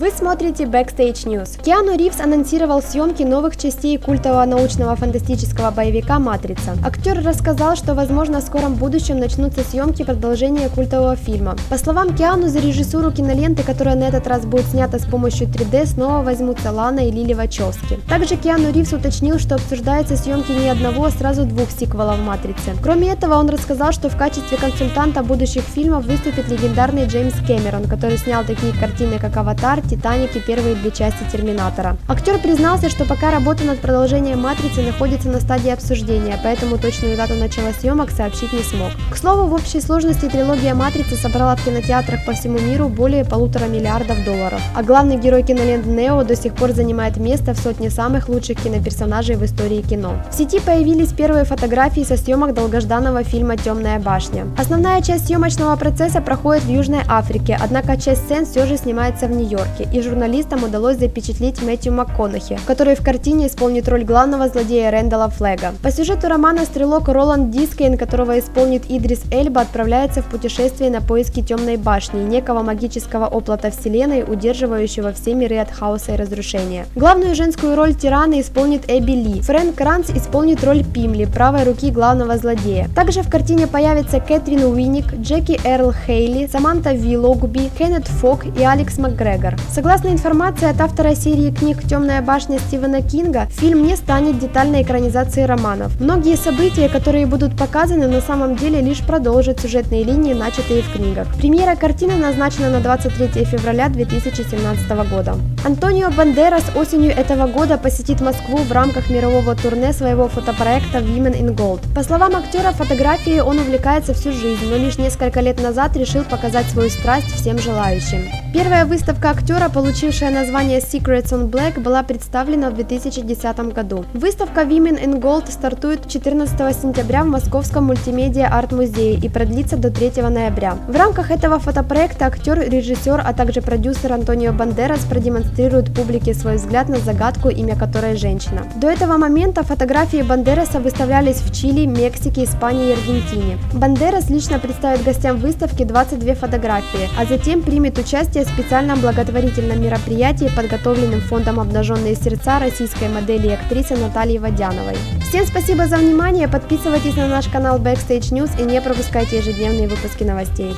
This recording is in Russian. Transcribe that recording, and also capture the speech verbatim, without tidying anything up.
Вы смотрите Backstage News. Киану Ривз анонсировал съемки новых частей культового научного фантастического боевика «Матрица». Актер рассказал, что, возможно, в скором будущем начнутся съемки продолжения культового фильма. По словам Киану, за режиссуру киноленты, которая на этот раз будет снята с помощью три дэ, снова возьмутся Лана и Лили Вачовски. Также Киану Ривз уточнил, что обсуждаются съемки не одного, а сразу двух сиквелов «Матрицы». Кроме этого, он рассказал, что в качестве консультанта будущих фильмов выступит легендарный Джеймс Кэмерон, который снял такие картины, как «Аватар», «Титаник» и первые две части «Терминатора». Актер признался, что пока работа над продолжением «Матрицы» находится на стадии обсуждения, поэтому точную дату начала съемок сообщить не смог. К слову, в общей сложности трилогия «Матрицы» собрала в кинотеатрах по всему миру более полутора миллиардов долларов. А главный герой кинолент Нео до сих пор занимает место в сотне самых лучших киноперсонажей в истории кино. В сети появились первые фотографии со съемок долгожданного фильма «Темная башня». Основная часть съемочного процесса проходит в Южной Африке, однако часть сцен все же снимается в Нью-Йорке. И журналистам удалось запечатлеть Мэтью Макконахи, который в картине исполнит роль главного злодея Рэндала Флэга. По сюжету романа стрелок Роланд Дискейн, которого исполнит Идрис Эльба, отправляется в путешествие на поиски Темной башни, некого магического оплота вселенной, удерживающего все миры от хаоса и разрушения. Главную женскую роль тирана исполнит Эбби Ли. Фрэнк Кранс исполнит роль Пимли, правой руки главного злодея. Также в картине появятся Кэтрин Уинник, Джеки Эрл Хейли, Саманта Вилогби, Кеннет Фок и Алекс Макгрегор. Согласно информации от автора серии книг «Темная башня» Стивена Кинга, фильм не станет детальной экранизацией романов. Многие события, которые будут показаны, на самом деле лишь продолжат сюжетные линии, начатые в книгах. Премьера картины назначена на двадцать третье февраля две тысячи семнадцатого года. Антонио Бандерас осенью этого года посетит Москву в рамках мирового турне своего фотопроекта «Women in Gold». По словам актера, фотографией он увлекается всю жизнь, но лишь несколько лет назад решил показать свою страсть всем желающим. Первая выставка актера, получившая название Secrets on Black, была представлена в две тысячи десятом году. Выставка Women in Gold стартует четырнадцатого сентября в Московском мультимедиа арт-музее и продлится до третьего ноября. В рамках этого фотопроекта актер, режиссер, а также продюсер Антонио Бандерас продемонстрирует публике свой взгляд на загадку, имя которой женщина. До этого момента фотографии Бандераса выставлялись в Чили, Мексике, Испании и Аргентине. Бандерас лично представит гостям выставки двадцать две фотографии, а затем примет участие в специальном благотворительном мероприятии, подготовленным фондом «Обнаженные сердца» российской модели и актрисы Натальи Водяновой. Всем спасибо за внимание, подписывайтесь на наш канал Backstage News и не пропускайте ежедневные выпуски новостей.